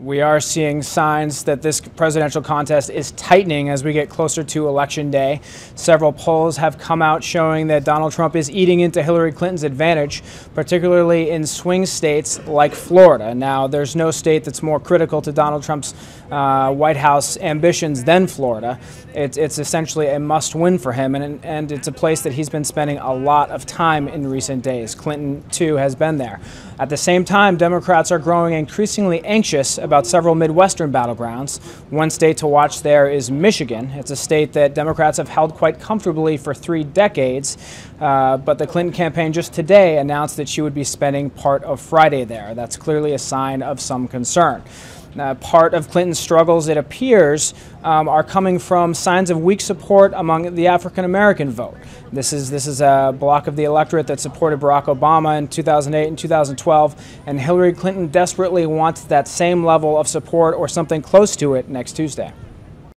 We are seeing signs that this presidential contest is tightening as we get closer to Election Day. Several polls have come out showing that Donald Trump is eating into Hillary Clinton's advantage, particularly in swing states like Florida. Now, there's no state that's more critical to Donald Trump's White House ambitions than Florida. It's essentially a must-win for him, and it's a place that he's been spending a lot of time in recent days. Clinton, too, has been there. At the same time, Democrats are growing increasingly anxious about several Midwestern battlegrounds. One state to watch there is Michigan. It's a state that Democrats have held quite comfortably for 3 decades, but the Clinton campaign just today announced that she would be spending part of Friday there. That's clearly a sign of some concern. Part of Clinton's struggles, it appears, are coming from signs of weak support among the African-American vote. This is a block of the electorate that supported Barack Obama in 2008 and 2012, and Hillary Clinton desperately wants that same level of support or something close to it next Tuesday.